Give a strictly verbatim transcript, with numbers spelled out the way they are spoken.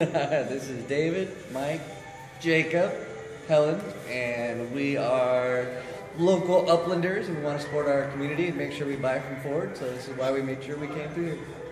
This is David, Mike, Jacob, Helen, and we are local Uplanders, and we want to support our community and make sure we buy from Ford, so this is why we made sure we came through here.